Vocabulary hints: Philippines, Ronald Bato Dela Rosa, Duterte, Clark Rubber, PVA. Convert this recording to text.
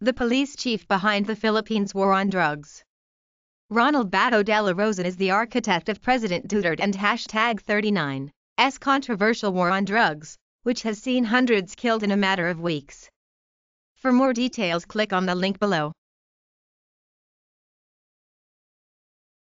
the police chief behind the Philippines' war on drugs. Ronald Bato Dela Rosa is the architect of President Duterte and #39's controversial war on drugs, which has seen hundreds killed in a matter of weeks. For more details, click on the link below.